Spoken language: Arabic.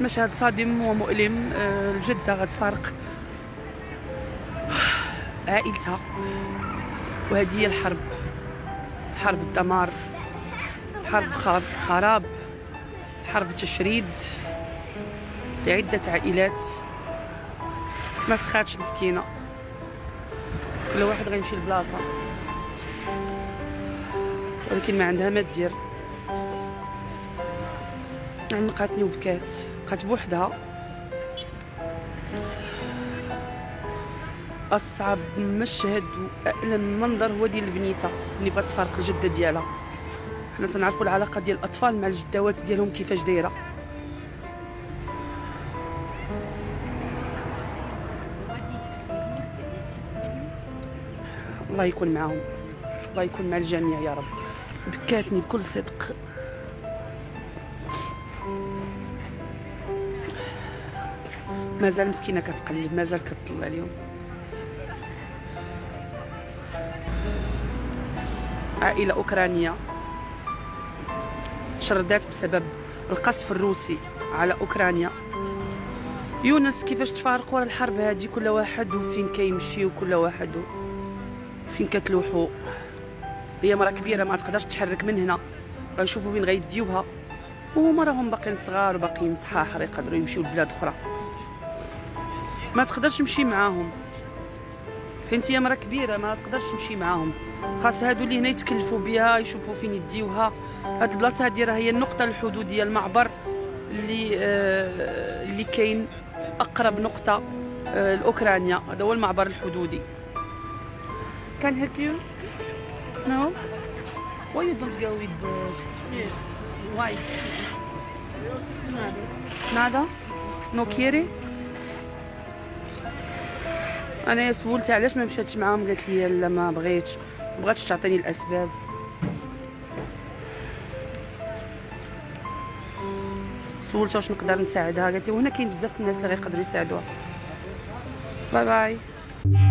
مشهد صادم ومؤلم. الجدة غتفارق عائلتها، وهذه هي الحرب، حرب الدمار، حرب خراب، حرب تشريد لعدة عائلات. ما سخاتش مسكينة، كل واحد غيمشي لبلاصة، ولكن ما عندها ما دير. عنقاتني وبكات، بقات بوحدها. أصعب مشهد وأألم منظر هو ديال بنيتها ملي بغات تفارق الجدة ديالها. حنا تنعرفوا العلاقة ديال الأطفال مع الجداوات ديالهم كيفاش دايرة. الله يكون معاهم، الله يكون مع الجميع يا رب. بكاتني بكل صدق. مازال مسكينه كتقلب، مازال كتطلع اليوم. عائله اوكرانيه تشردات بسبب القصف الروسي على اوكرانيا. يونس كيفاش تفارقوا ورا الحرب هذه، كل واحد وفين كيمشي وكل واحد فين كتلوحوا. هي مرا كبيره ما تقدرش تحرك من هنا، غيشوفوا وين غيديوها، وهما راهم باقيين صغار وباقيين صحاحر يقدروا يمشيو لبلاد اخرى. ما تقدرش تمشي معاهم حيت هي مرا كبيره، ما تقدرش تمشي معاهم. خاص هادو اللي هنا يتكلفوا بها، يشوفوا فين يديوها. هاد البلاصه هادي راه هي النقطه الحدوديه، المعبر اللي كاين اقرب نقطه لاوكرانيا. هذا هو المعبر الحدودي. كان هيكيو نو واي يو دونت جو ويز واي نادا نو كيري. انا سولتها علاش ما مشاتش معاهم، قالت لي لا ما بغيتش، ما بغاتش تعطيني الاسباب. سولتها واش نقدر نساعدها، قالت لي وهنا كاين بزاف الناس اللي غيقدروا يساعدوها. باي باي.